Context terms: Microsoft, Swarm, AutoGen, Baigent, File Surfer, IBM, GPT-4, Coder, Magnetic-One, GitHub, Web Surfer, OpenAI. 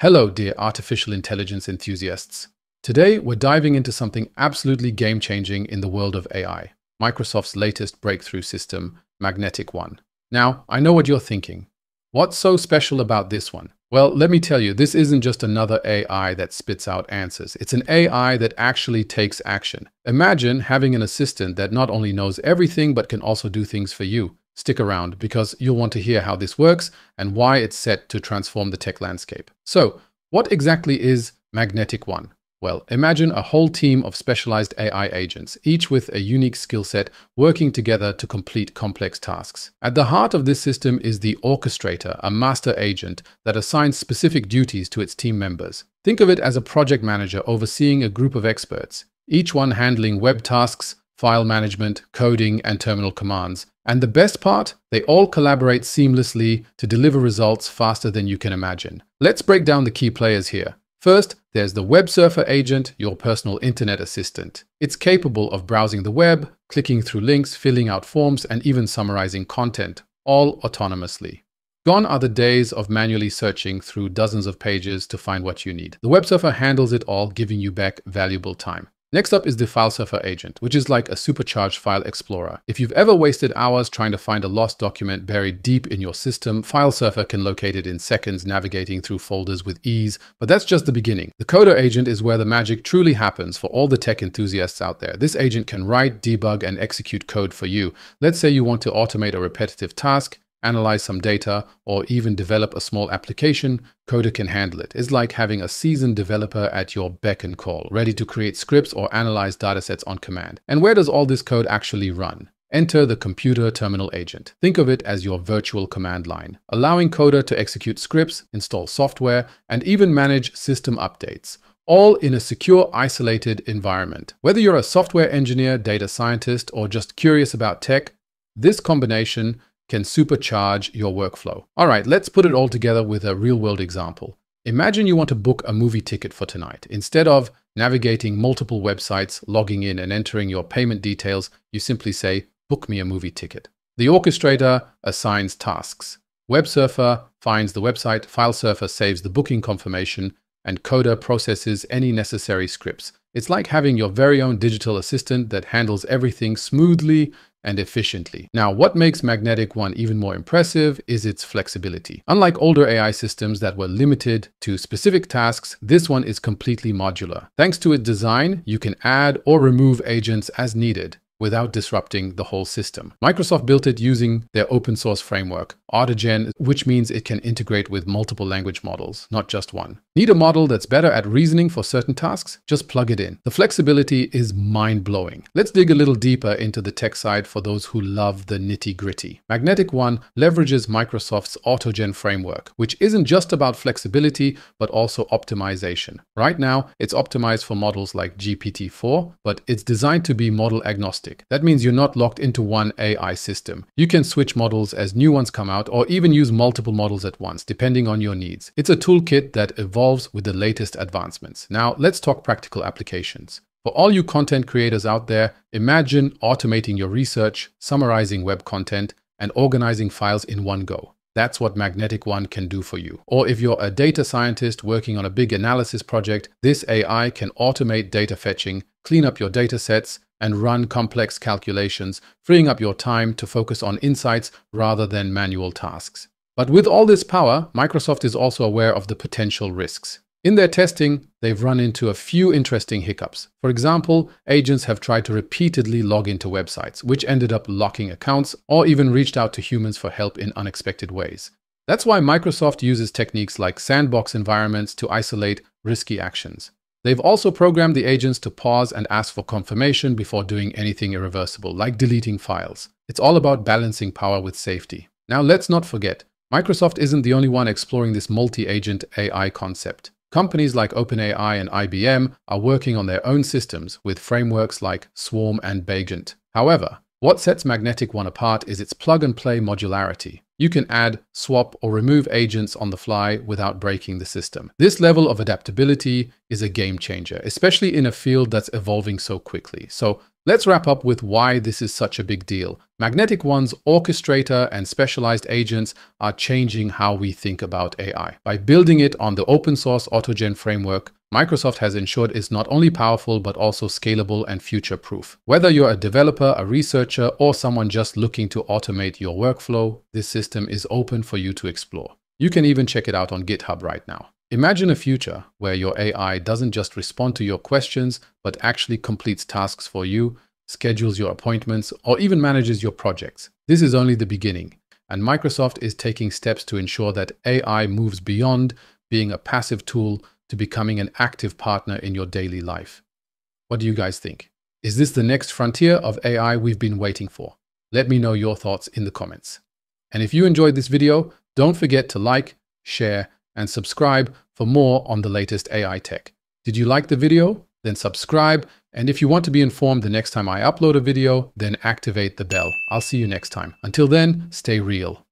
Hello, dear artificial intelligence enthusiasts. Today, we're diving into something absolutely game-changing in the world of AI, Microsoft's latest breakthrough system, Magnetic-One. Now, I know what you're thinking. What's so special about this one? Well, let me tell you, this isn't just another AI that spits out answers. It's an AI that actually takes action. Imagine having an assistant that not only knows everything, but can also do things for you. Stick around because you'll want to hear how this works and why it's set to transform the tech landscape. So, what exactly is Magnetic-One? Well, imagine a whole team of specialized AI agents, each with a unique skill set, working together to complete complex tasks. At the heart of this system is the orchestrator, a master agent that assigns specific duties to its team members. Think of it as a project manager overseeing a group of experts, each one handling web tasks, file management, coding, and terminal commands. And the best part, they all collaborate seamlessly to deliver results faster than you can imagine. Let's break down the key players here. First, there's the Web Surfer agent, your personal internet assistant. It's capable of browsing the web, clicking through links, filling out forms, and even summarizing content, all autonomously. Gone are the days of manually searching through dozens of pages to find what you need. The Web Surfer handles it all, giving you back valuable time. Next up is the File Surfer agent, which is like a supercharged file explorer. If you've ever wasted hours trying to find a lost document buried deep in your system, File Surfer can locate it in seconds, navigating through folders with ease. But that's just the beginning. The Coder agent is where the magic truly happens for all the tech enthusiasts out there. This agent can write, debug, and execute code for you. Let's say you want to automate a repetitive task, analyze some data, or even develop a small application, Coder can handle it. It's like having a seasoned developer at your beck and call, ready to create scripts or analyze datasets on command. And where does all this code actually run? Enter the computer terminal agent. Think of it as your virtual command line, allowing Coder to execute scripts, install software, and even manage system updates, all in a secure, isolated environment. Whether you're a software engineer, data scientist, or just curious about tech, this combination can supercharge your workflow. All right, let's put it all together with a real-world example. Imagine you want to book a movie ticket for tonight. Instead of navigating multiple websites, logging in, and entering your payment details, you simply say, "Book me a movie ticket." The orchestrator assigns tasks. Web Surfer finds the website, File Surfer saves the booking confirmation, and Coder processes any necessary scripts. It's like having your very own digital assistant that handles everything smoothly and efficiently. Now, what makes Magnetic-One even more impressive is its flexibility. Unlike older AI systems that were limited to specific tasks, this one is completely modular. Thanks to its design, you can add or remove agents as needed without disrupting the whole system. Microsoft built it using their open source framework, AutoGen, which means it can integrate with multiple language models, not just one. Need a model that's better at reasoning for certain tasks? Just plug it in. The flexibility is mind-blowing. Let's dig a little deeper into the tech side for those who love the nitty-gritty. Magnetic-One leverages Microsoft's AutoGen framework, which isn't just about flexibility, but also optimization. Right now, it's optimized for models like GPT-4, but it's designed to be model agnostic. That means you're not locked into one AI system. You can switch models as new ones come out, or even use multiple models at once, depending on your needs. It's a toolkit that evolves with the latest advancements. Now, let's talk practical applications. For all you content creators out there, imagine automating your research, summarizing web content, and organizing files in one go. That's what Magnetic-One can do for you. Or if you're a data scientist working on a big analysis project, this AI can automate data fetching, clean up your data sets, and run complex calculations, freeing up your time to focus on insights rather than manual tasks. But with all this power, Microsoft is also aware of the potential risks. In their testing, they've run into a few interesting hiccups. For example, agents have tried to repeatedly log into websites, which ended up locking accounts, or even reached out to humans for help in unexpected ways. That's why Microsoft uses techniques like sandbox environments to isolate risky actions. They've also programmed the agents to pause and ask for confirmation before doing anything irreversible, like deleting files. It's all about balancing power with safety. Now, let's not forget, Microsoft isn't the only one exploring this multi-agent AI concept. Companies like OpenAI and IBM are working on their own systems with frameworks like Swarm and Baigent. However, what sets Magnetic-One apart is its plug-and-play modularity. You can add, swap, or remove agents on the fly without breaking the system. This level of adaptability is a game changer, especially in a field that's evolving so quickly. So Let's wrap up with why this is such a big deal. Magnetic-One's orchestrator and specialized agents are changing how we think about AI. By building it on the open source AutoGen framework, Microsoft has ensured it's not only powerful, but also scalable and future-proof. Whether you're a developer, a researcher, or someone just looking to automate your workflow, this system is open for you to explore. You can even check it out on GitHub right now. Imagine a future where your AI doesn't just respond to your questions, but actually completes tasks for you, schedules your appointments, or even manages your projects. This is only the beginning, and Microsoft is taking steps to ensure that AI moves beyond being a passive tool to becoming an active partner in your daily life. What do you guys think? Is this the next frontier of AI we've been waiting for? Let me know your thoughts in the comments. And if you enjoyed this video, don't forget to like, share, and subscribe for more on the latest AI tech. Did you like the video? Then subscribe. And if you want to be informed the next time I upload a video, then activate the bell. I'll see you next time. Until then, stay real.